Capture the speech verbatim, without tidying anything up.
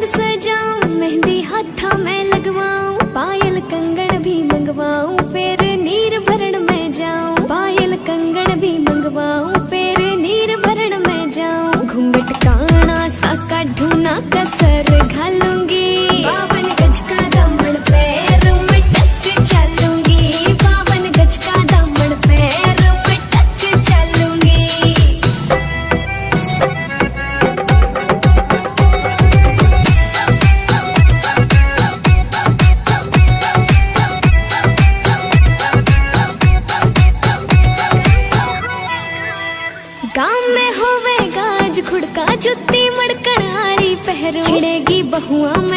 रंग सजाऊं, मेहंदी हाथा मैं लगवाऊं, पायल कंगन भी मंगवाऊं, फिर नीर भरण में जाऊं, पायल कंगन भी मंगवाऊं, फिर नीर भरण में जाऊं। घूंघट काना सा काढूं ना कसर घालूंगी, बावन गज का दामन पैर में टक चलूंगी, बावन गज का दामन पैर में टक चलूंगी। गाँव में होवेगा आज खुड़का, जुत्ती मड़कन आली पहरू, छिड़ेगी बहुआ